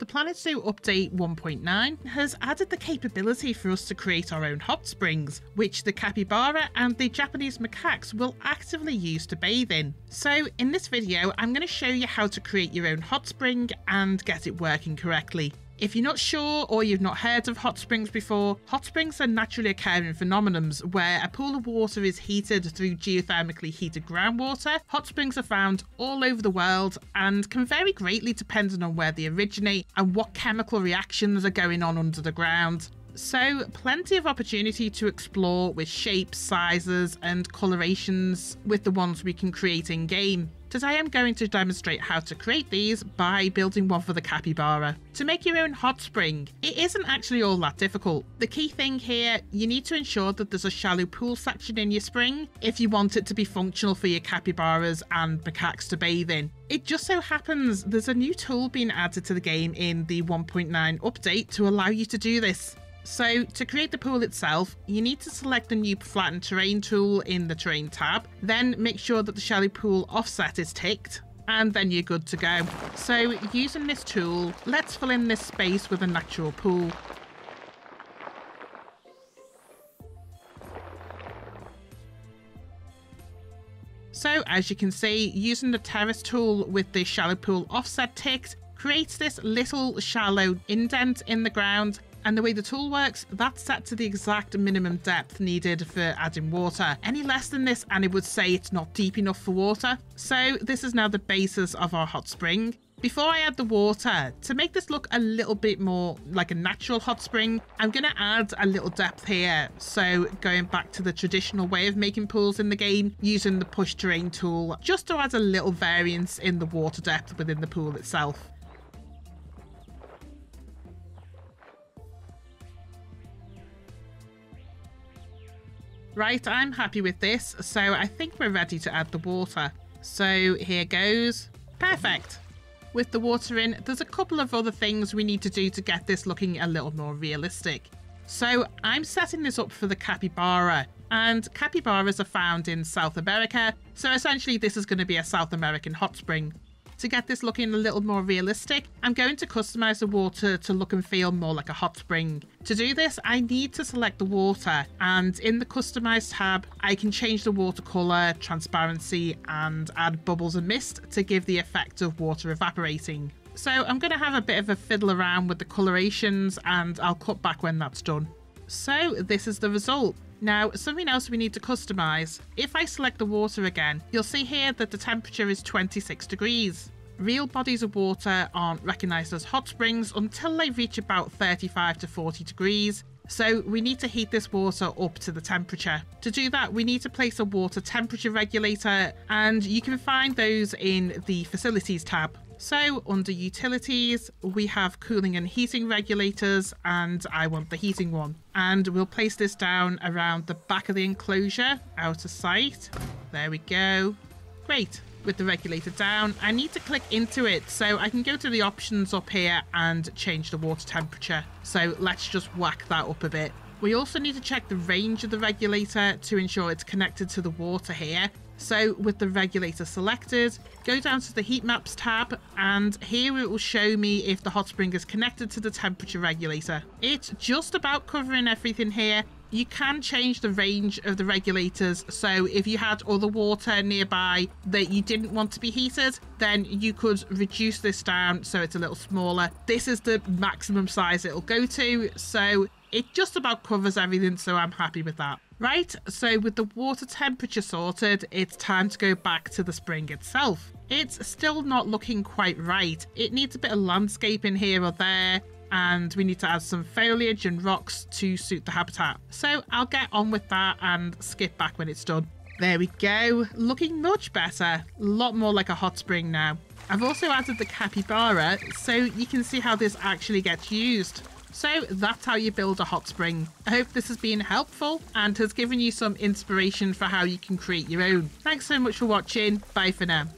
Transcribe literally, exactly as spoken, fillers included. The Planet Zoo Update one point nine has added the capability for us to create our own hot springs, which the capybara and the Japanese macaques will actively use to bathe in. So in this video, I'm going to show you how to create your own hot spring and get it working correctly. If you're not sure or you've not heard of hot springs before, hot springs are naturally occurring phenomena where a pool of water is heated through geothermically heated groundwater. Hot springs are found all over the world and can vary greatly depending on where they originate and what chemical reactions are going on under the ground. So plenty of opportunity to explore with shapes, sizes and colorations with the ones we can create in game. Today I'm going to demonstrate how to create these by building one for the capybara. To make your own hot spring, it isn't actually all that difficult. The key thing here, you need to ensure that there's a shallow pool section in your spring if you want it to be functional for your capybaras and macaques to bathe in. It just so happens there's a new tool being added to the game in the one point nine update to allow you to do this. So to create the pool itself, you need to select the new flatten terrain tool in the terrain tab, then make sure that the shallow pool offset is ticked, and then you're good to go. So using this tool, let's fill in this space with a natural pool. So as you can see, using the terrace tool with the shallow pool offset ticked creates this little shallow indent in the ground. And the way the tool works, that's set to the exact minimum depth needed for adding water. Any less than this and it would say it's not deep enough for water. So this is now the basis of our hot spring. Before I add the water, to make this look a little bit more like a natural hot spring, I'm going to add a little depth here. So going back to the traditional way of making pools in the game, using the push terrain tool, just to add a little variance in the water depth within the pool itself. Right, I'm happy with this, so I think we're ready to add the water. So here goes. Perfect. With the water in, there's a couple of other things we need to do to get this looking a little more realistic. So I'm setting this up for the capybara, and capybaras are found in South America, so essentially this is going to be a South American hot spring. To get this looking a little more realistic, I'm going to customize the water to look and feel more like a hot spring. To do this, I need to select the water, and in the customize tab, I can change the water color, transparency, and add bubbles and mist to give the effect of water evaporating. So I'm going to have a bit of a fiddle around with the colorations, and I'll cut back when that's done. So this is the result. Now, something else we need to customize. If I select the water again, you'll see here that the temperature is twenty-six degrees. Real bodies of water aren't recognized as hot springs until they reach about thirty-five to forty degrees. So we need to heat this water up to the temperature. To do that, we need to place a water temperature regulator, and you can find those in the facilities tab. So under utilities, we have cooling and heating regulators, and I want the heating one. And we'll place this down around the back of the enclosure, out of sight. There we go. Great. With the regulator down, I need to click into it so I can go to the options up here and change the water temperature. So let's just whack that up a bit. We also need to check the range of the regulator to ensure it's connected to the water here. So with the regulator selected, go down to the heat maps tab, and here it will show me if the hot spring is connected to the temperature regulator. It's just about covering everything here. You can change the range of the regulators. So if you had other water nearby that you didn't want to be heated, then you could reduce this down so it's a little smaller. This is the maximum size it'll go to. So it just about covers everything, so I'm happy with that. Right, so with the water temperature sorted, it's time to go back to the spring itself. It's still not looking quite right. It needs a bit of landscaping here or there, and we need to add some foliage and rocks to suit the habitat. So I'll get on with that and skip back when it's done. There we go, looking much better. A lot more like a hot spring now. I've also added the capybara, so you can see how this actually gets used. So that's how you build a hot spring. I hope this has been helpful and has given you some inspiration for how you can create your own. Thanks so much for watching. Bye for now.